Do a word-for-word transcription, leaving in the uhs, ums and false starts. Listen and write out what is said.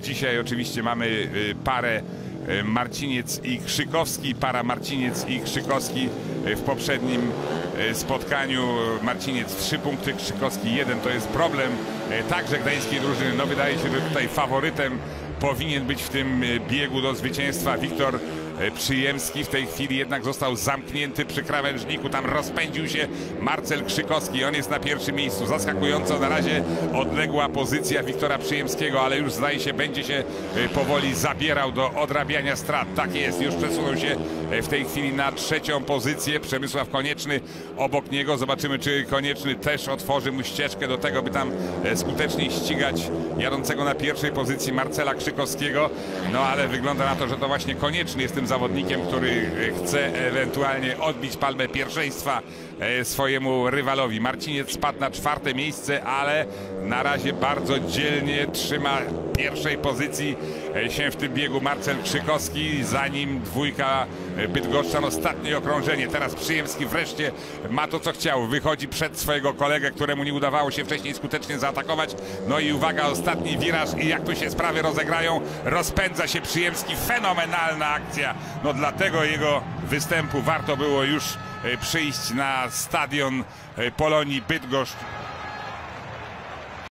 Dzisiaj oczywiście mamy parę Marciniec i Krzykowski, para Marciniec i Krzykowski. W poprzednim spotkaniu Marciniec trzy punkty, Krzykowski jeden. To jest problem także gdańskiej drużyny. No wydaje się, że tutaj faworytem powinien być w tym biegu do zwycięstwa Wiktor Przyjemski. W tej chwili jednak został zamknięty przy krawężniku. Tam rozpędził się Marcel Krzykowski. On jest na pierwszym miejscu. Zaskakująco na razie odległa pozycja Wiktora Przyjemskiego, ale już zdaje się, będzie się powoli zabierał do odrabiania strat. Tak jest, już przesunął się w tej chwili na trzecią pozycję. Przemysław Konieczny obok niego. Zobaczymy, czy Konieczny też otworzy mu ścieżkę do tego, by tam skutecznie ścigać jadącego na pierwszej pozycji Marcela Krzykowskiego. No ale wygląda na to, że to właśnie Konieczny jest tym zawodnikiem, który chce ewentualnie odbić palmę pierwszeństwa swojemu rywalowi. Marciniec spadł na czwarte miejsce, ale na razie bardzo dzielnie trzyma pierwszej pozycji się w tym biegu Marcel Krzykowski, za nim dwójka Bydgoszczan, ostatnie okrążenie. Teraz Przyjemski wreszcie ma to, co chciał. Wychodzi przed swojego kolegę, któremu nie udawało się wcześniej skutecznie zaatakować. No i uwaga, ostatni wiraż i jak tu się sprawy rozegrają. Rozpędza się Przyjemski, fenomenalna akcja. No dlatego jego występu warto było już przyjść na stadion Polonii Bydgoszcz.